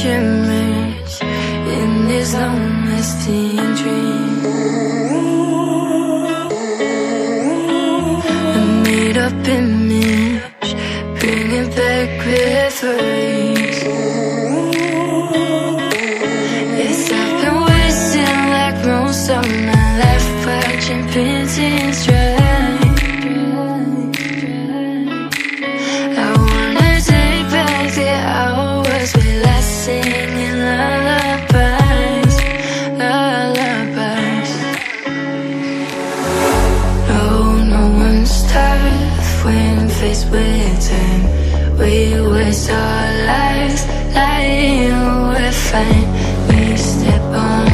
shimmers in this long-lasting dream. A made-up image, bring it back with ease. Yes, I've been wasting like most of my life, watching paintings dry. Faced with time, we waste our lives lying. We're fine. We step on